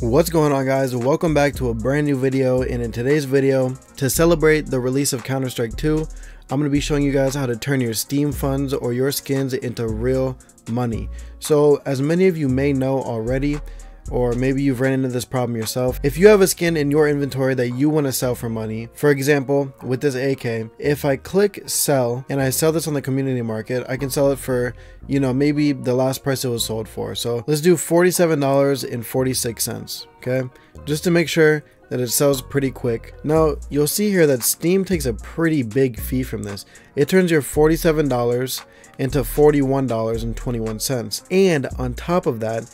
What's going on, guys? Welcome back to a brand new video, and in today's video, to celebrate the release of Counter-Strike 2, I'm going to be showing you guys how to turn your Steam funds or your skins into real money. So as many of you may know already, or maybe you've ran into this problem yourself, if you have a skin in your inventory that you want to sell for money, for example with this AK, if I click sell and I sell this on the community market, I can sell it for, you know, maybe the last price it was sold for. So let's do $47.46, okay, just to make sure that it sells pretty quick. Now you'll see here that Steam takes a pretty big fee from this. It turns your $47 into $41.21, and on top of that,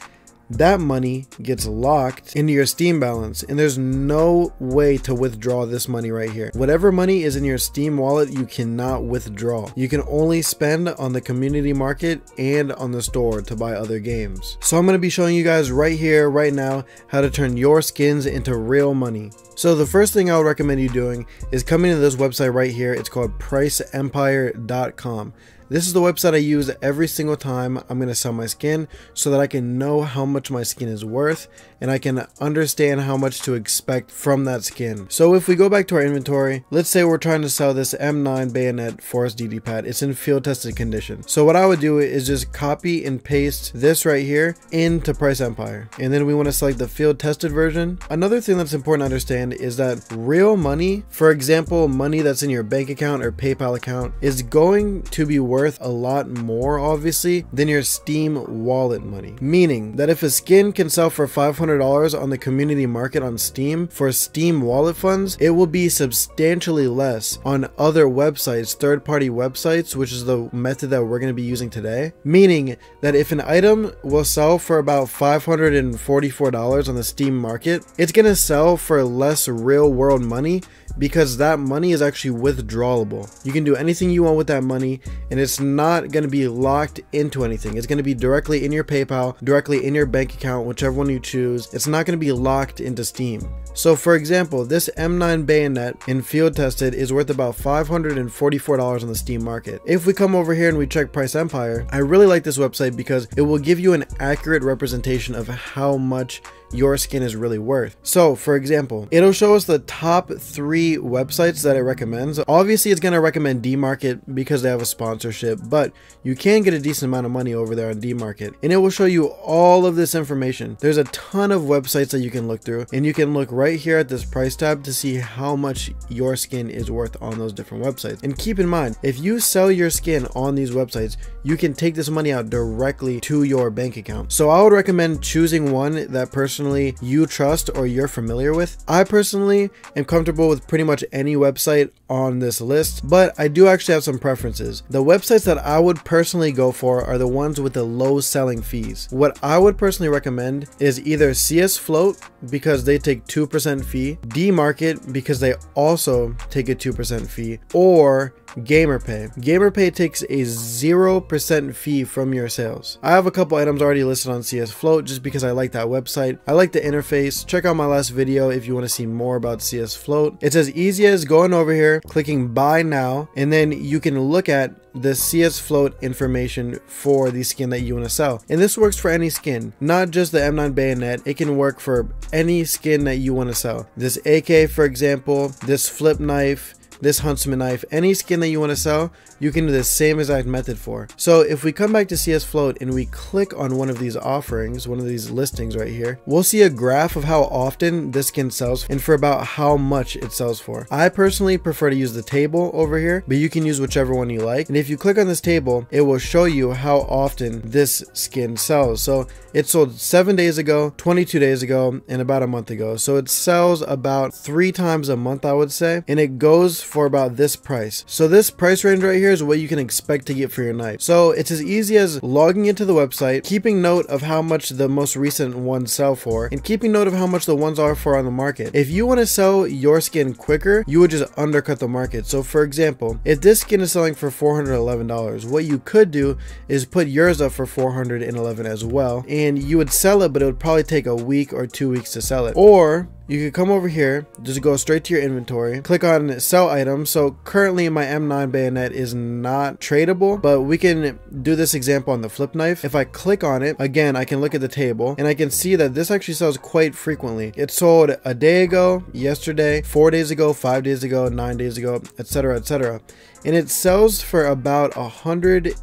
that money gets locked into your Steam balance, and there's no way to withdraw this money right here. Whatever money is in your Steam wallet, you cannot withdraw. You can only spend on the community market and on the store to buy other games. So I'm going to be showing you guys right here, right now, how to turn your skins into real money. So the first thing I would recommend you doing is coming to this website right here. It's called PriceEmpire.com. This is the website I use every single time I'm going to sell my skin, so that I can know how much my skin is worth and I can understand how much to expect from that skin. So if we go back to our inventory, let's say we're trying to sell this M9 Bayonet Forest DD pad. It's in field tested condition. So what I would do is just copy and paste this right here into PriceEmpire. And then we want to select the field tested version. Another thing that's important to understand is that real money, for example, money that's in your bank account or PayPal account, is going to be worth a lot more, obviously, than your Steam wallet money. Meaning that if a skin can sell for $500 on the community market on Steam for Steam wallet funds, it will be substantially less on other websites, third-party websites, which is the method that we're going to be using today. Meaning that if an item will sell for about $544 on the Steam market, it's going to sell for less real-world money, because that money is actually withdrawable. You can do anything you want with that money, and it's not going to be locked into anything. It's going to be directly in your PayPal, directly in your bank account, whichever one you choose. It's not going to be locked into Steam. So for example, this M9 Bayonet in field tested is worth about $544 on the Steam market. If we come over here and we check PriceEmpire, I really like this website because it will give you an accurate representation of how much your skin is really worth. So for example, it'll show us the top 3 websites that it recommends. Obviously it's going to recommend DMarket because they have a sponsorship, but you can get a decent amount of money over there on DMarket, and it will show you all of this information. There's a ton of websites that you can look through, and you can look right here at this price tab to see how much your skin is worth on those different websites. And keep in mind, if you sell your skin on these websites, you can take this money out directly to your bank account. So I would recommend choosing one that personally you trust or you're familiar with. I personally am comfortable with pretty much any website on this list, but I do actually have some preferences. The websites that I would personally go for are the ones with the low selling fees. What I would personally recommend is either CSFloat, because they take 2% fee, DMarket, because they also take a 2% fee, or GamerPay. GamerPay takes a 0% fee from your sales. I have a couple items already listed on CSFloat just because I like that website. I like the interface. Check out my last video if you want to see more about CSFloat. It's as easy as going over here, clicking buy now, and then you can look at the CSFloat information for the skin that you want to sell. And this works for any skin, not just the M9 Bayonet. It can work for any skin that you want to sell. This AK, for example, this flip knife, this huntsman knife, any skin that you want to sell, you can do the same exact method for. So if we come back to CSFloat and we click on one of these offerings, one of these listings right here, we'll see a graph of how often this skin sells and for about how much it sells for. I personally prefer to use the table over here, but you can use whichever one you like. And if you click on this table, it will show you how often this skin sells. So it sold 7 days ago, 22 days ago, and about a month ago. So it sells about 3 times a month, I would say, and it goes for about this price. So this price range right here is what you can expect to get for your knife. So it's as easy as logging into the website, keeping note of how much the most recent ones sell for, and keeping note of how much the ones are for on the market. If you want to sell your skin quicker, you would just undercut the market. So for example, if this skin is selling for $411, what you could do is put yours up for $411 as well, and you would sell it, but it would probably take a week or 2 weeks to sell it. Or you can come over here, just go straight to your inventory, click on sell item. So currently my M9 bayonet is not tradable, but we can do this example on the flip knife. If I click on it, again, I can look at the table and I can see that this actually sells quite frequently. It sold a day ago, yesterday, 4 days ago, 5 days ago, 9 days ago, etc., etc. And it sells for about $185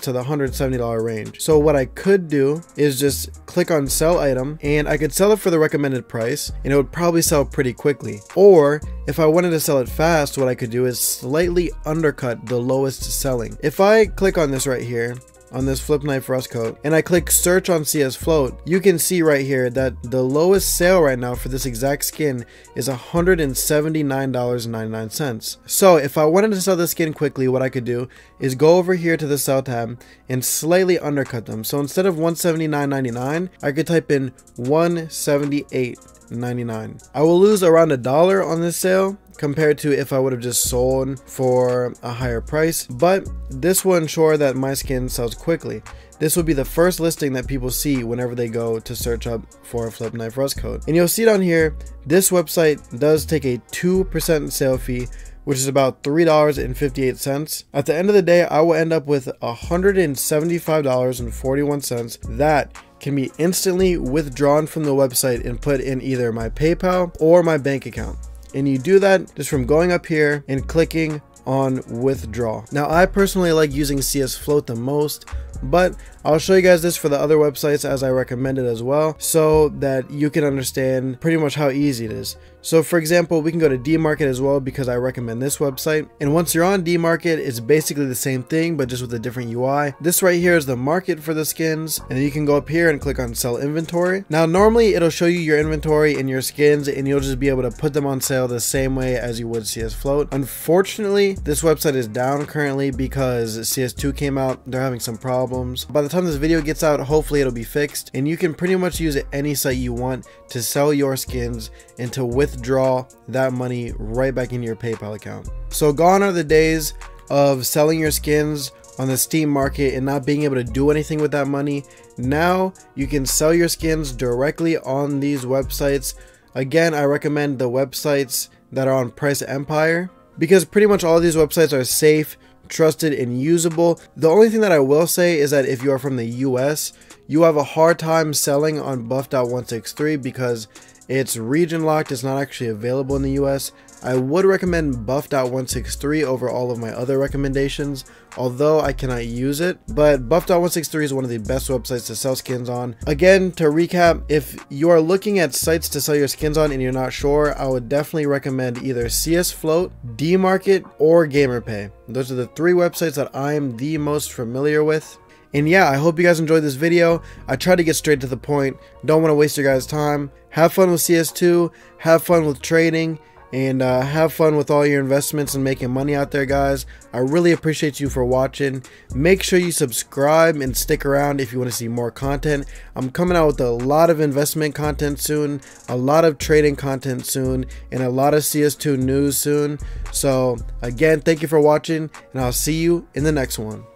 to the $170 range. So what I could do is just click on sell item and I could sell it for the recommended price and it would probably sell pretty quickly. Or if I wanted to sell it fast, what I could do is slightly undercut the lowest selling. If I click on this right here, on this flip knife rust coat, and I click search on CSFloat, you can see right here that the lowest sale right now for this exact skin is $179.99. So if I wanted to sell this skin quickly, what I could do is go over here to the sell tab and slightly undercut them. So instead of $179.99, I could type in $178.99. I will lose around $1 on this sale compared to if I would have just sold for a higher price, but this will ensure that my skin sells quickly. This will be the first listing that people see whenever they go to search up for a flip knife rust coat. And you'll see down here, this website does take a 2% sale fee, which is about $3.58. At the end of the day, I will end up with $175.41. That can be instantly withdrawn from the website and put in either my PayPal or my bank account. And you do that just from going up here and clicking on withdraw. Now, I personally like using CSFloat the most, but I'll show you guys this for the other websites as I recommend it as well, so that you can understand pretty much how easy it is. So for example, we can go to DMarket as well, because I recommend this website. And once you're on DMarket, it's basically the same thing, but just with a different UI. This right here is the market for the skins. And then you can go up here and click on sell inventory. Now, normally it'll show you your inventory and your skins, and you'll just be able to put them on sale the same way as you would CSFloat. Unfortunately, this website is down currently because CS2 came out. They're having some problems. By the time this video gets out, hopefully it'll be fixed. And you can pretty much use any site you want to sell your skins and to withdraw that money right back into your PayPal account. So gone are the days of selling your skins on the Steam market and not being able to do anything with that money. Now you can sell your skins directly on these websites. Again, I recommend the websites that are on PriceEmpire, because pretty much all these websites are safe, trusted, and usable. The only thing that I will say is that if you are from the US, you have a hard time selling on Buff.163 because it's region locked. It's not actually available in the US. I would recommend Buff.163 over all of my other recommendations, although I cannot use it. But Buff.163 is one of the best websites to sell skins on. Again, to recap, if you are looking at sites to sell your skins on and you're not sure, I would definitely recommend either CSFloat, DMarket, or GamerPay. Those are the three websites that I am the most familiar with. And yeah, I hope you guys enjoyed this video. I tried to get straight to the point. Don't want to waste your guys' time. Have fun with CS2. Have fun with trading. And have fun with all your investments and making money out there, guys. I really appreciate you for watching. Make sure you subscribe and stick around if you want to see more content. I'm coming out with a lot of investment content soon, a lot of trading content soon, and a lot of CS2 news soon. So again, thank you for watching, and I'll see you in the next one.